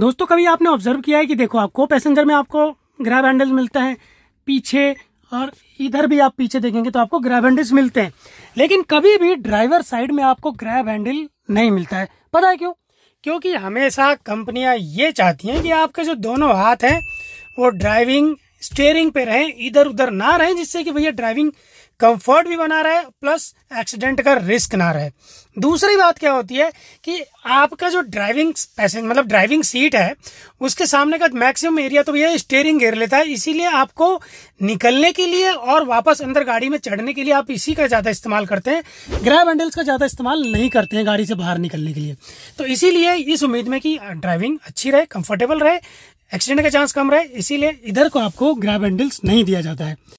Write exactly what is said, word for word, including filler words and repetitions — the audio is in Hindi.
दोस्तों कभी आपने ऑब्जर्व किया है कि देखो आपको पैसेंजर में आपको ग्रैब हैंडल्स मिलता है पीछे, और इधर भी आप पीछे देखेंगे तो आपको ग्रैब हैंडल्स मिलते हैं, लेकिन कभी भी ड्राइवर साइड में आपको ग्रैब हैंडल नहीं मिलता है। पता है क्यों? क्योंकि हमेशा कंपनियां ये चाहती हैं कि आपके जो दोनों हाथ हैं वो ड्राइविंग स्टीयरिंग पे रहें, इधर उधर ना रहें, जिससे कि भैया ड्राइविंग कंफर्ट भी बना रहे प्लस एक्सीडेंट का रिस्क ना रहे। दूसरी बात क्या होती है कि आपका जो ड्राइविंग पैसेंजर मतलब ड्राइविंग सीट है उसके सामने का मैक्सिमम एरिया तो भैया स्टीयरिंग घेर लेता है, इसीलिए आपको निकलने के लिए और वापस अंदर गाड़ी में चढ़ने के लिए आप इसी का ज़्यादा इस्तेमाल करते हैं, ग्रैब हैंडल्स का ज़्यादा इस्तेमाल नहीं करते हैं गाड़ी से बाहर निकलने के लिए। तो इसीलिए इस उम्मीद में कि ड्राइविंग अच्छी रहे, कंफर्टेबल रहे, एक्सीडेंट का चांस कम रहे, इसीलिए इधर को आपको ग्रैब हैंडल्स नहीं दिया जाता है।